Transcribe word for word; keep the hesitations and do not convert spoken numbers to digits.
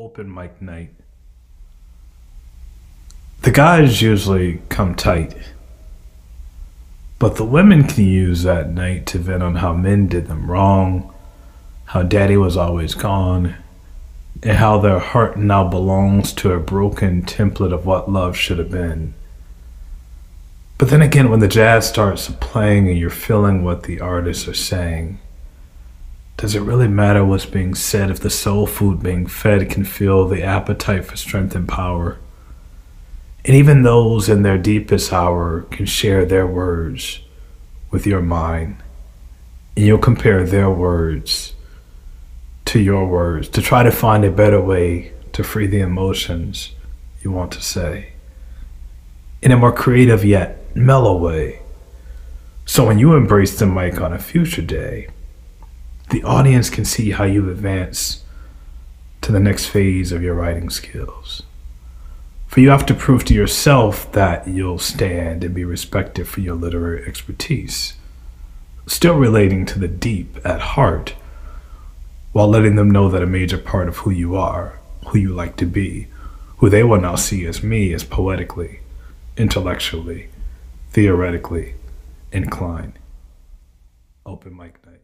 open mic night, the guys usually come tight, but the women can use that night to vent on how men did them wrong, how daddy was always gone, and how their heart now belongs to a broken template of what love should have been. But then again, when the jazz starts playing and you're feeling what the artists are saying, does it really matter what's being said if the soul food being fed can feel the appetite for strength and power? And even those in their deepest hour can share their words with your mind, and you'll compare their words to your words to try to find a better way to free the emotions you want to say in a more creative yet mellow way. So when you embrace the mic on a future day, the audience can see how you've advanced to the next phase of your writing skills. For you have to prove to yourself that you'll stand and be respected for your literary expertise, still relating to the deep at heart, while letting them know that a major part of who you are, who you like to be, who they will now see as me is poetically, intellectually, theoretically inclined. Open mic night.